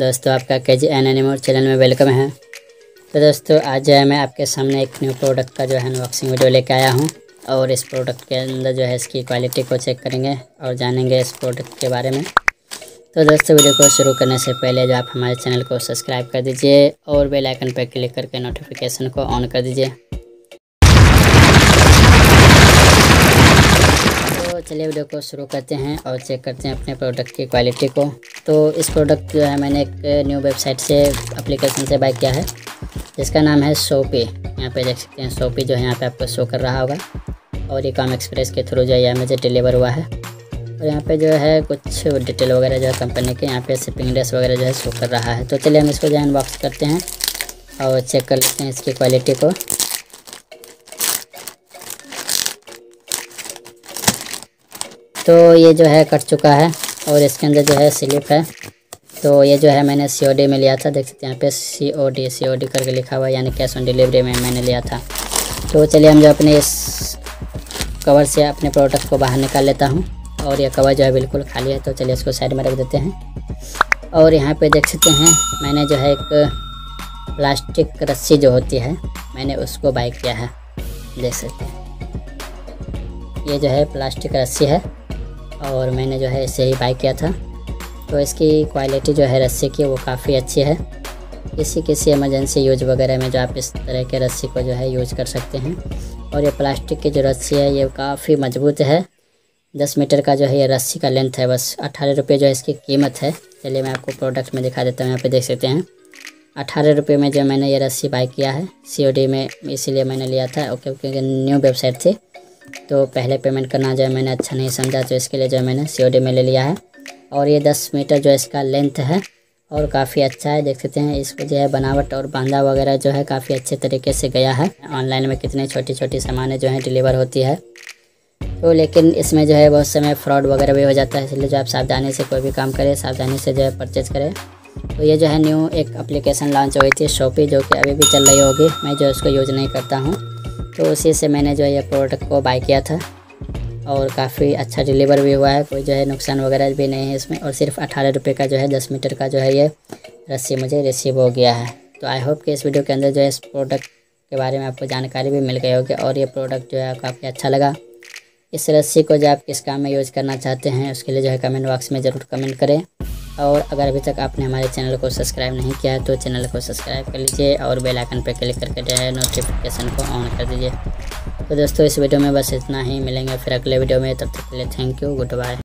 दोस्तों आपका KGN anymore channel में वेलकम है। तो दोस्तों आज जो है मैं आपके सामने एक न्यू प्रोडक्ट का जो है अनबॉक्सिंग वीडियो लेके आया हूं और इस प्रोडक्ट के अंदर जो है इसकी क्वालिटी को चेक करेंगे और जानेंगे इस प्रोडक्ट के बारे में। तो दोस्तों वीडियो को शुरू करने से पहले जो आप हमारे चैनल को सब्सक्राइब कर दीजिए और बेल आइकन पर क्लिक करके नोटिफिकेशन को ऑन कर दीजिए। तो चलिए वीडियो को शुरू करते हैं और चेक करते हैं अपने प्रोडक्ट की क्वालिटी को। तो इस प्रोडक्ट जो है मैंने एक न्यू वेबसाइट से एप्लीकेशन से बाय किया है जिसका नाम है शॉपी। यहाँ पे देख सकते हैं शॉपी जो है यहाँ पे आपको शो कर रहा होगा और ईकॉमर्स एक्सप्रेस के थ्रू जो है मुझे डिलीवर हुआ है और यहाँ पे जो है कुछ डिटेल वगैरह जो है कंपनी के यहाँ पे शिपिंग एड्रेस वगैरह जो है शो कर रहा है। तो चलिए हम इसको जो है अनबॉक्स करते हैं और चेक कर लेते हैं इसकी क्वालिटी को। तो ये जो है कट चुका है और इसके अंदर जो है स्लिप है। तो ये जो है मैंने COD में लिया था, देख सकते हैं यहाँ पे COD करके लिखा हुआ है यानी कैश ऑन डिलीवरी में मैंने लिया था। तो चलिए हम जो अपने इस कवर से अपने प्रोडक्ट को बाहर निकाल लेता हूँ और ये कवर जो है बिल्कुल खाली है। तो चलिए इसको साइड में रख देते हैं और यहाँ पे देख सकते हैं मैंने जो है एक प्लास्टिक रस्सी जो होती है मैंने उसको बाय किया है। देख सकते हैं ये जो है प्लास्टिक रस्सी है और मैंने जो है इसे ही बाय किया था। तो इसकी क्वालिटी जो है रस्सी की वो काफ़ी अच्छी है। किसी इमरजेंसी यूज वगैरह में जो आप इस तरह के रस्सी को जो है यूज कर सकते हैं। और ये प्लास्टिक की जो रस्सी है ये काफ़ी मजबूत है। 10 मीटर का जो है ये रस्सी का लेंथ है। बस 18 रुपये जो है इसकी कीमत है। चलिए मैं आपको प्रोडक्ट में दिखा देता हूँ। यहाँ पे देख सकते हैं 18 रुपये में जो मैंने ये रस्सी बाय किया है। COD में इसीलिए मैंने लिया था क्योंकि न्यू वेबसाइट थी तो पहले पेमेंट करना जो है मैंने अच्छा नहीं समझा तो इसके लिए जो मैंने COD में ले लिया है। और ये 10 मीटर जो इसका लेंथ है और काफ़ी अच्छा है। देख सकते हैं इसको जो है बनावट और बांधा वगैरह जो है काफ़ी अच्छे तरीके से गया है। ऑनलाइन में कितने छोटी छोटी सामानें जो हैं डिलीवर होती है। तो लेकिन इसमें जो है बहुत समय फ्रॉड वगैरह भी हो जाता है, इसलिए जो आप सावधानी से कोई भी काम करें, सावधानी से जो है परचेज करें। तो ये जो है न्यू एक एप्लीकेशन लॉन्च हुई थी शॉपी जो कि अभी भी चल रही होगी, मैं जो इसको यूज़ नहीं करता हूँ। तो उसी से मैंने जो है ये प्रोडक्ट को बाय किया था और काफ़ी अच्छा डिलीवर भी हुआ है, कोई जो है नुकसान वगैरह भी नहीं है इसमें। और सिर्फ 18 रुपये का जो है 10 मीटर का जो है ये रस्सी मुझे रिसीव हो गया है। तो आई होप कि इस वीडियो के अंदर जो है इस प्रोडक्ट के बारे में आपको जानकारी भी मिल गई होगी और ये प्रोडक्ट जो है काफ़ी अच्छा लगा। इस रस्सी को जो आप किस काम में यूज़ करना चाहते हैं उसके लिए जो है कमेंट बॉक्स में ज़रूर कमेंट करें। और अगर अभी तक आपने हमारे चैनल को सब्सक्राइब नहीं किया है तो चैनल को सब्सक्राइब कर लीजिए और बेल आइकन पर क्लिक करके जो है नोटिफिकेशन को ऑन कर दीजिए। तो दोस्तों इस वीडियो में बस इतना ही, मिलेंगे फिर अगले वीडियो में। तब तक के लिए थैंक यू, गुड बाय।